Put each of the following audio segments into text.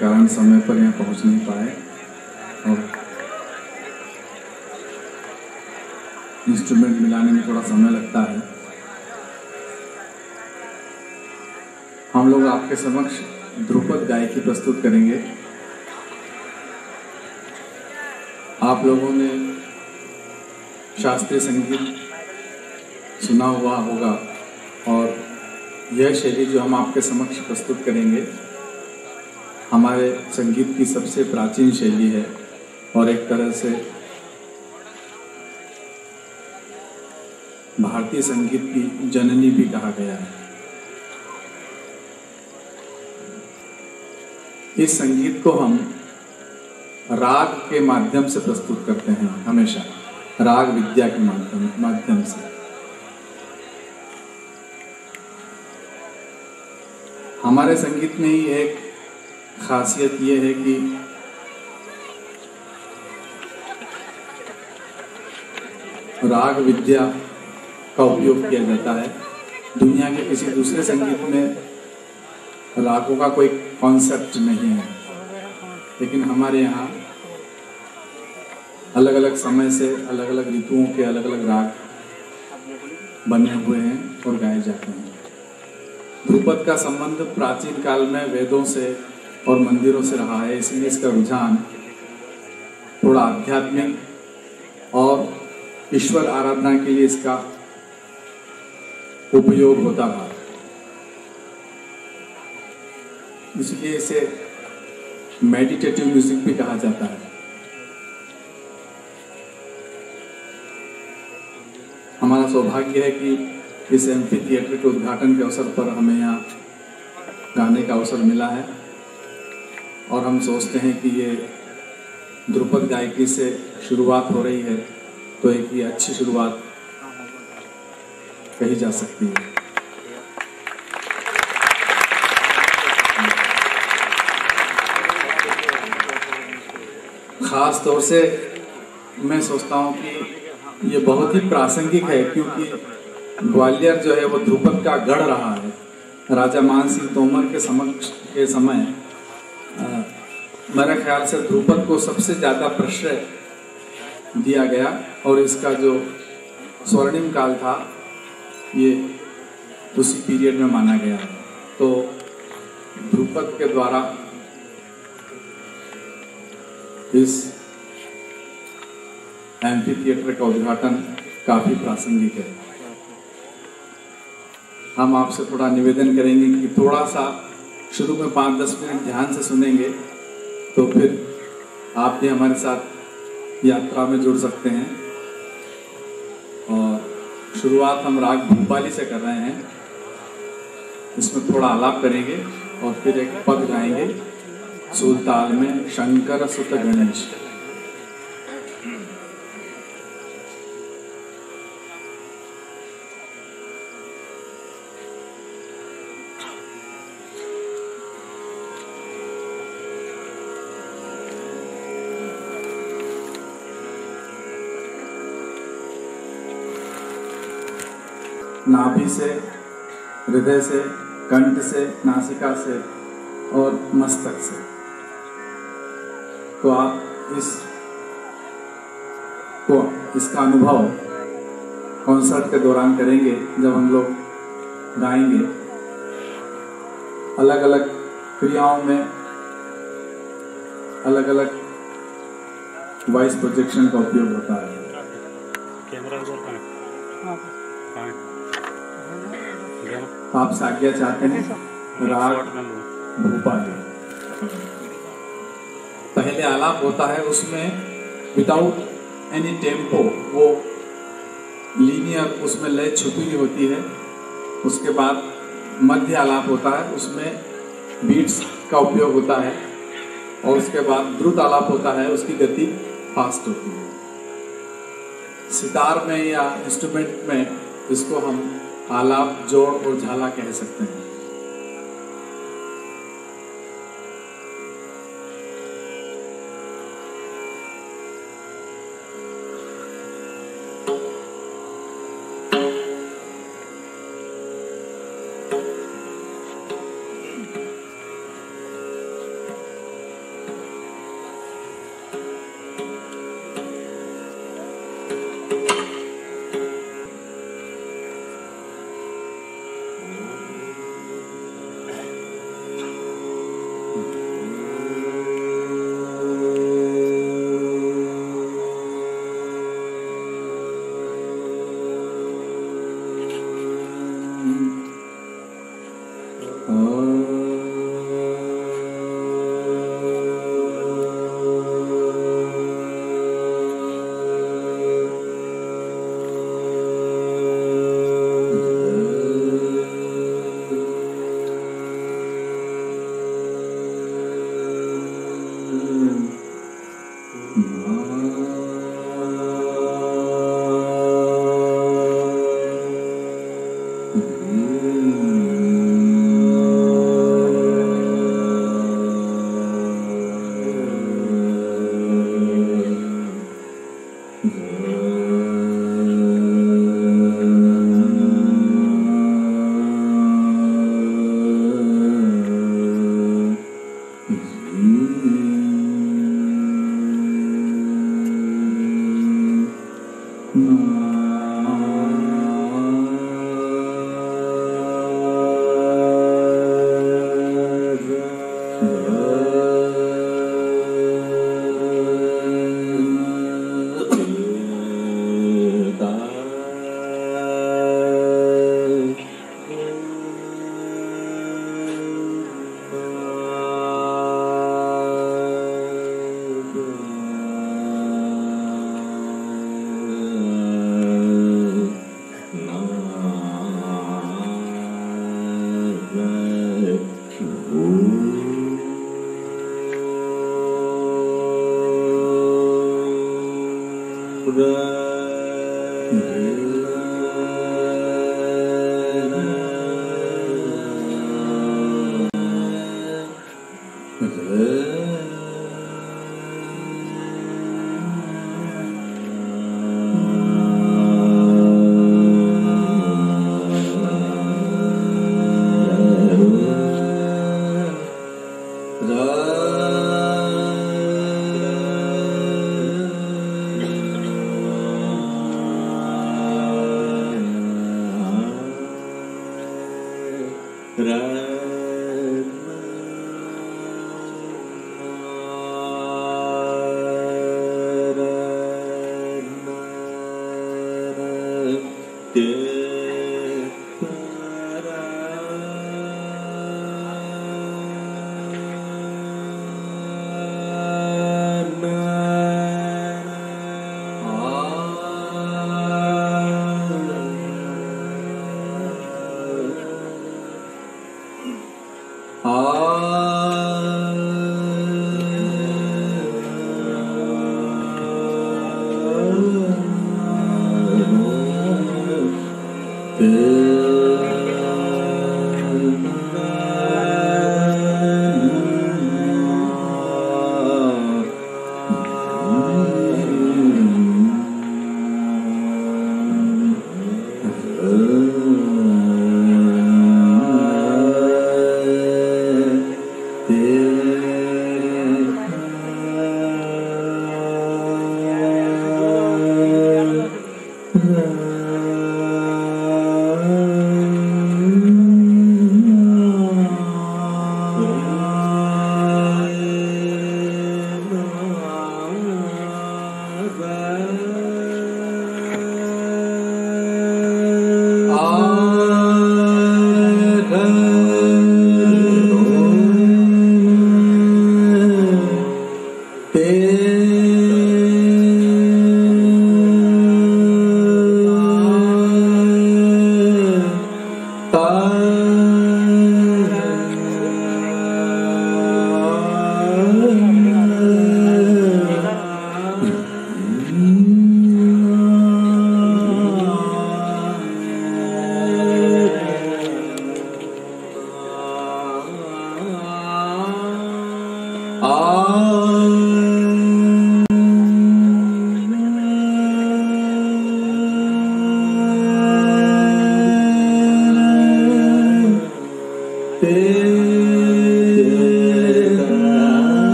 कारण समय पर यहाँ पहुँच नहीं पाए और इंस्ट्रूमेंट मिलाने में थोड़ा समय लगता है। हम लोग आपके समक्ष ध्रुपद गायकी प्रस्तुत करेंगे। आप लोगों ने शास्त्रीय संगीत सुना हुआ होगा और यह शैली जो हम आपके समक्ष प्रस्तुत करेंगे हमारे संगीत की सबसे प्राचीन शैली है और एक तरह से भारतीय संगीत की जननी भी कहा गया है। इस संगीत को हम राग के माध्यम से प्रस्तुत करते हैं, हमेशा राग विद्या के माध्यम से। हमारे संगीत में ही एक खासियत ये है कि राग विद्या का उपयोग किया जाता है। दुनिया के किसी दूसरे संगीत में रागों का कोई कॉन्सेप्ट नहीं है, लेकिन हमारे यहाँ अलग अलग समय से अलग अलग ऋतुओं के अलग अलग राग बने हुए हैं और गाए जाते हैं। ध्रुपद का संबंध प्राचीन काल में वेदों से और मंदिरों से रहा है, इसलिए इसका रुझान थोड़ा आध्यात्मिक और ईश्वर आराधना के लिए इसका उपयोग होता था, इसलिए इसे मेडिटेटिव म्यूजिक भी कहा जाता है। हमारा सौभाग्य है कि इस एम्फी थिएटर के उद्घाटन के अवसर पर हमें यहाँ गाने का अवसर मिला है और हम सोचते हैं कि ये ध्रुपद गायकी से शुरुआत हो रही है तो एक ये अच्छी शुरुआत कही जा सकती है। खास तौर से मैं सोचता हूँ कि ये बहुत ही प्रासंगिक है क्योंकि ग्वालियर जो है वो ध्रुपद का गढ़ रहा है। राजा मान सिंह तोमर के समय मेरे ख्याल से ध्रुपद को सबसे ज़्यादा प्रश्रय दिया गया और इसका जो स्वर्णिम काल था ये उसी पीरियड में माना गया। तो ध्रुपद के द्वारा इस एम्फी थिएटर का उद्घाटन काफ़ी प्रासंगिक है। हम आपसे थोड़ा निवेदन करेंगे कि थोड़ा सा शुरू में 5-10 मिनट ध्यान से सुनेंगे तो फिर आप भी हमारे साथ यात्रा में जुड़ सकते हैं। और शुरुआत हम राग भूपाली से कर रहे हैं, इसमें थोड़ा आलाप करेंगे और फिर एक पद गाएंगे सूलताल में शंकर सुत गणेश। नाभि से, हृदय से, कंठ से, नासिका से और मस्तक से। तो आप इसका अनुभव कॉन्सर्ट के दौरान करेंगे जब हम लोग गाएंगे। अलग अलग क्रियाओं में अलग अलग वॉइस प्रोजेक्शन का उपयोग होता है। आप सागिया चाहते हैं राग भूपाली। पहले आलाप होता है, उसमें विदाउट एनी टेम्पो, वो लीनियर, उसमें लय छुपी हुई होती है। उसके बाद मध्य आलाप होता है, उसमें बीट्स का उपयोग होता है और उसके बाद द्रुत आलाप होता है, उसकी गति फास्ट होती है। सितार में या इंस्ट्रूमेंट में इसको हम आलाप, जोड़ और झाला कह सकते हैं।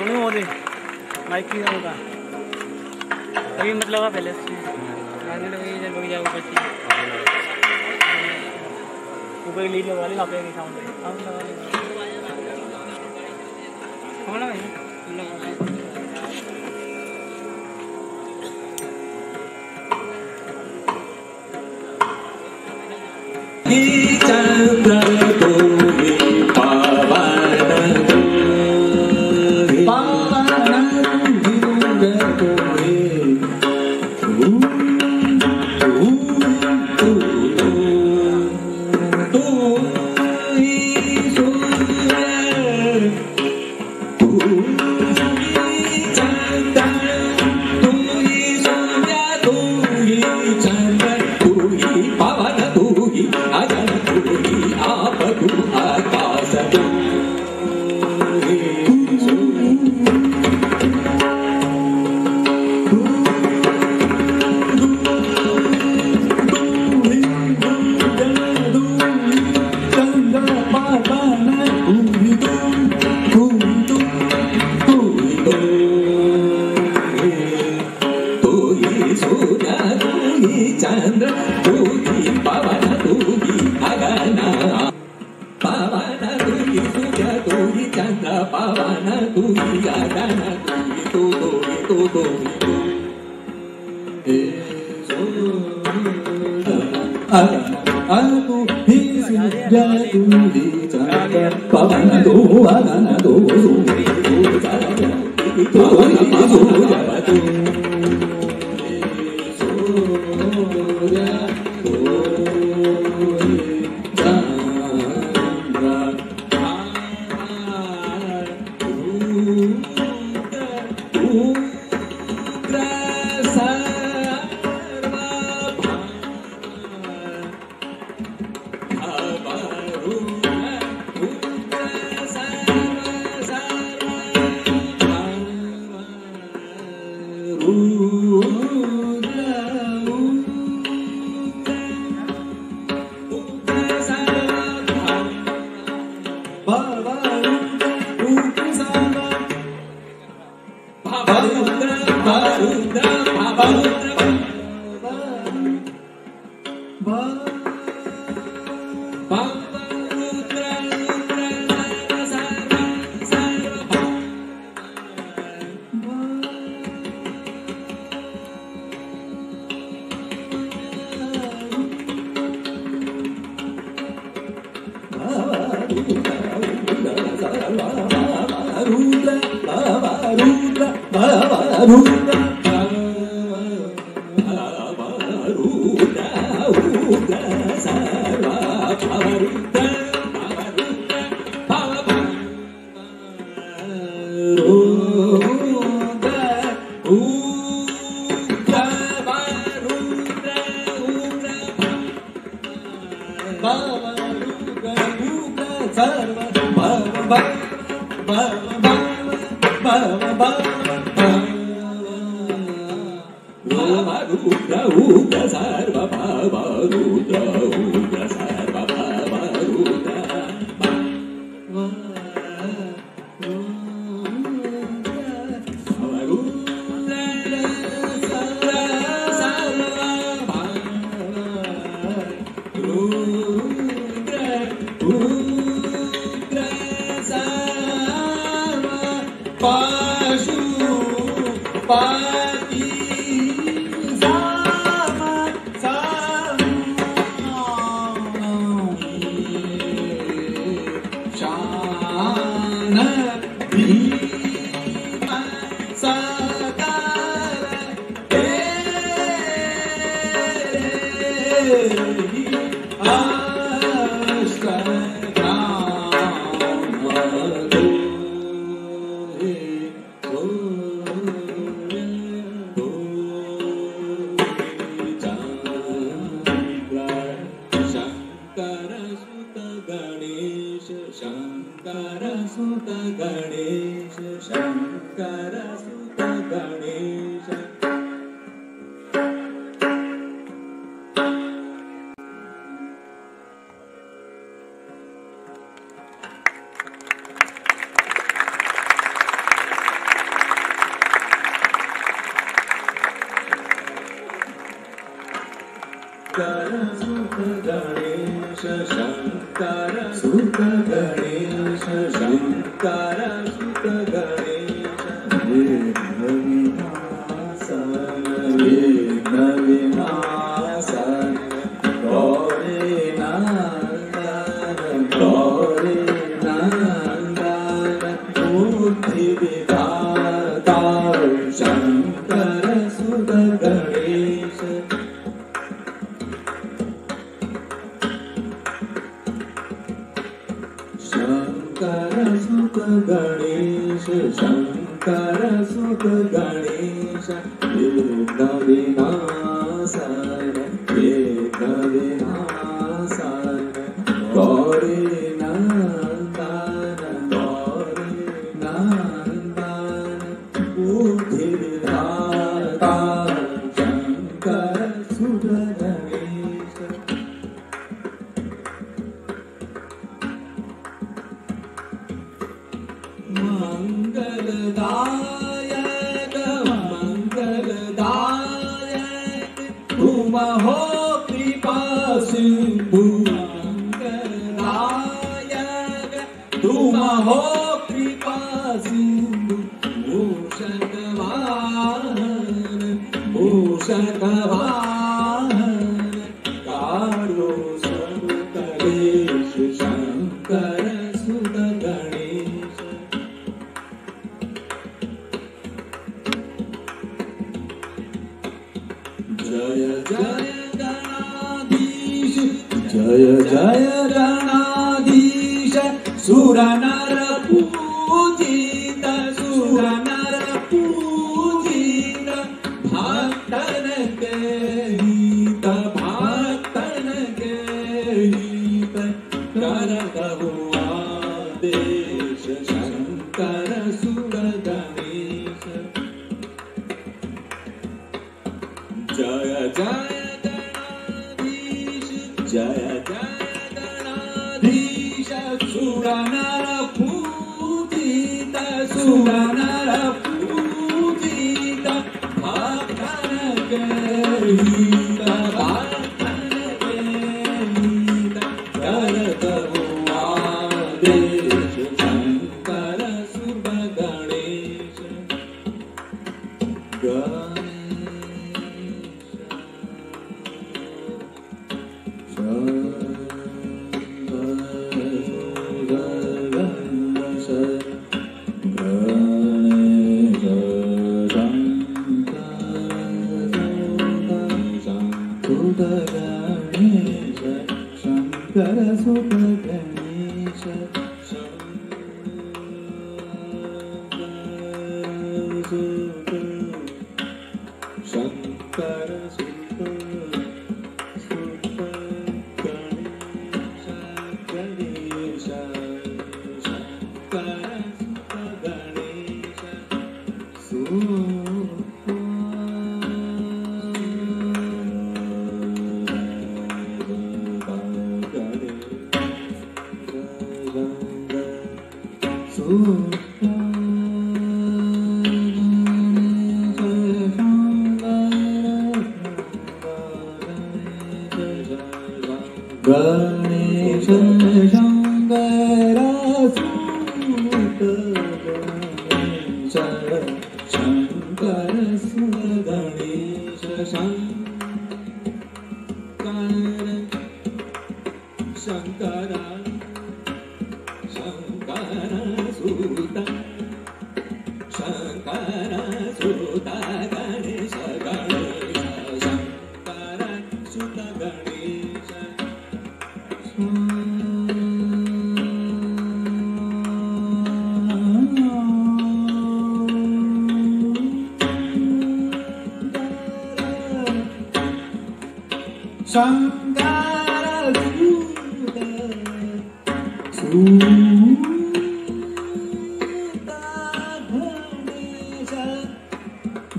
सुनो वो दे माइक की होगा अभी मत लगा पहले गाने लगे जब लोग जाओ बच्चे ऊपर लीड लगा ले आप एक साउंड है साउंड लगा ले कौन है ही चल प्रभु गणेश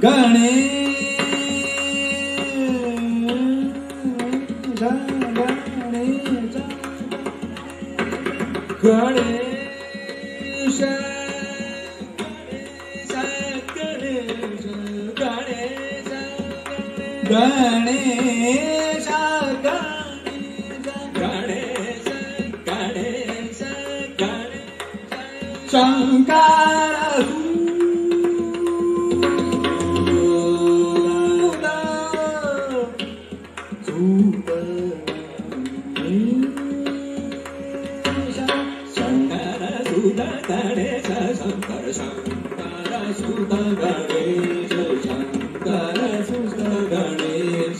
गणेश गणेश अहंकार गणेश शंकर शंकर सुत गणेश शंकर सुत गणेश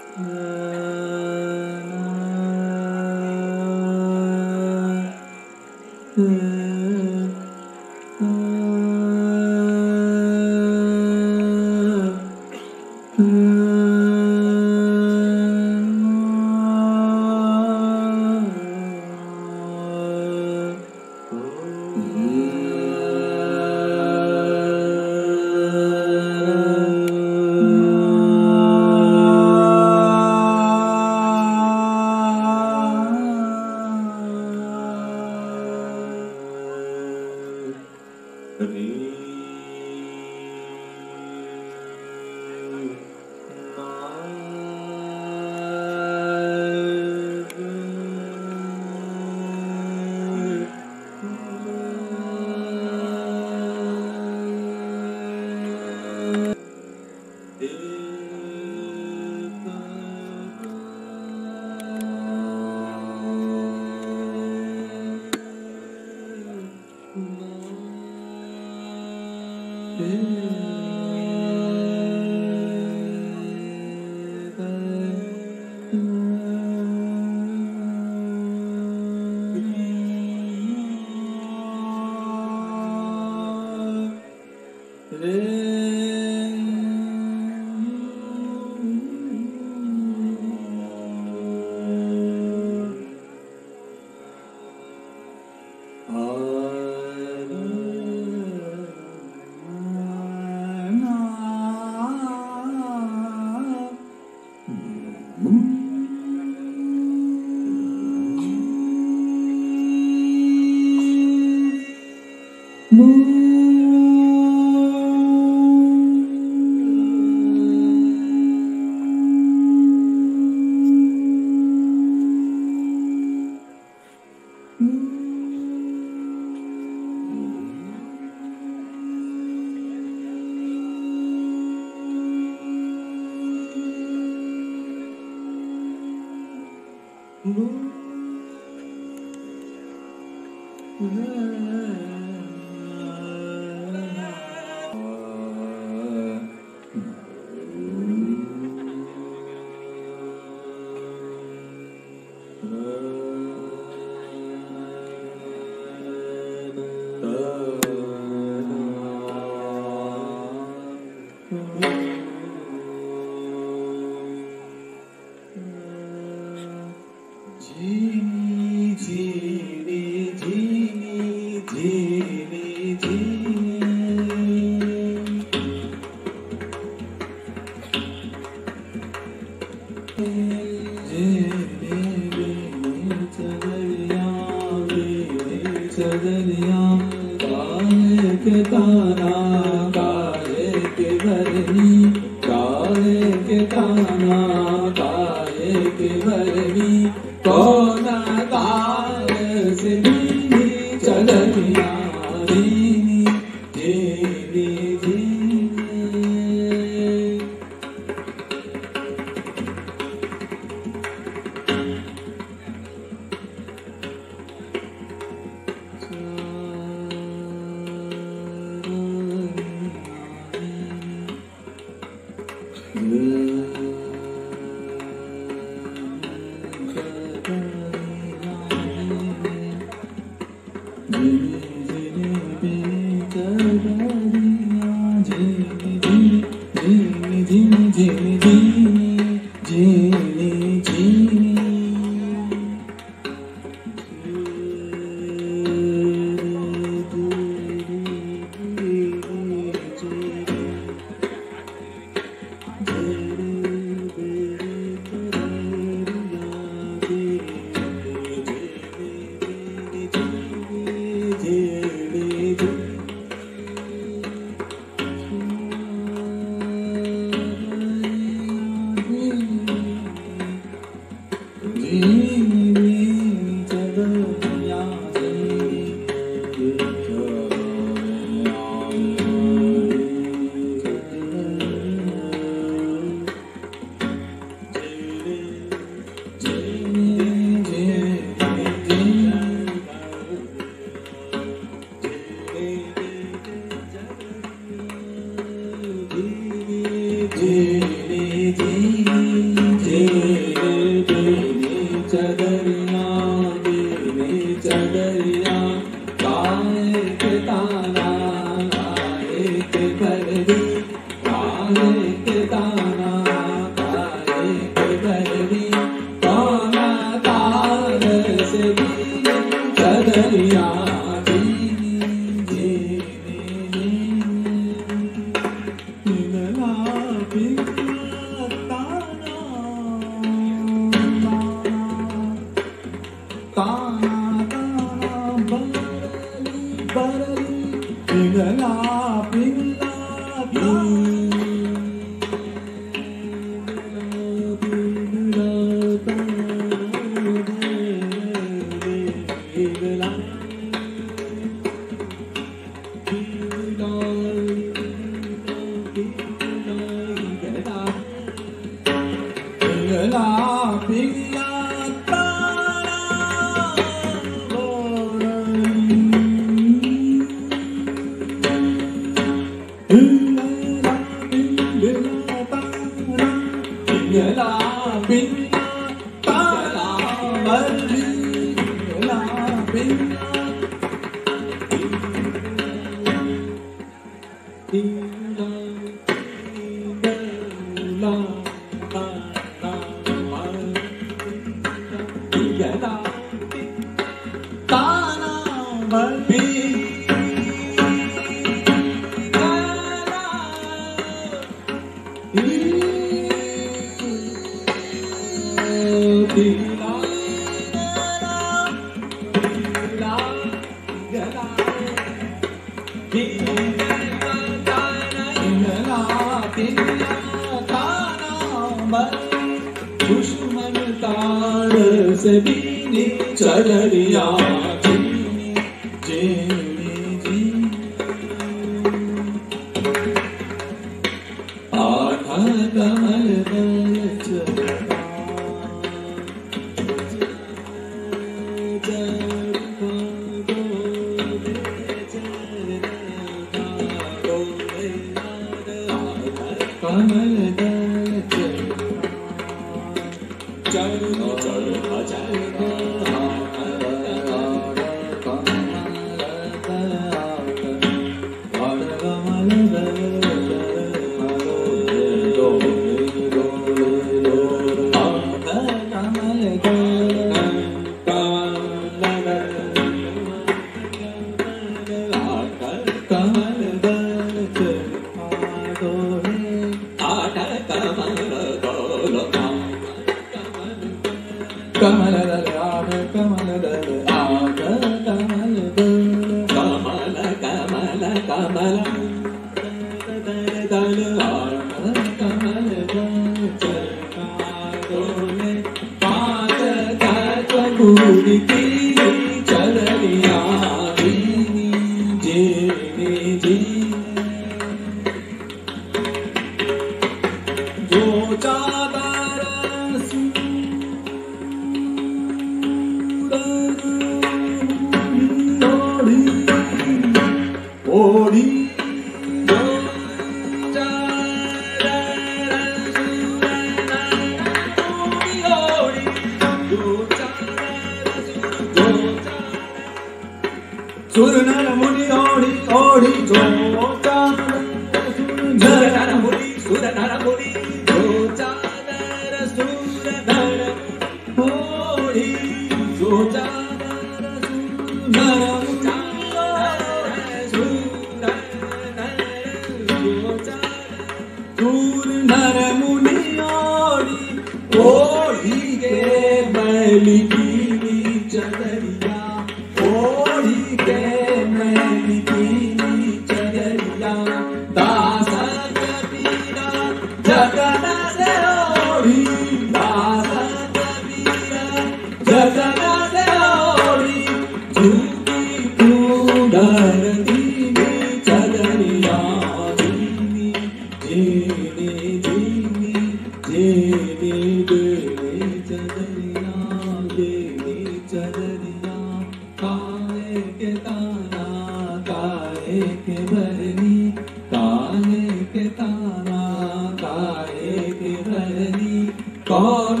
कौन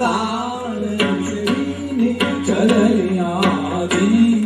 दार चलिया दी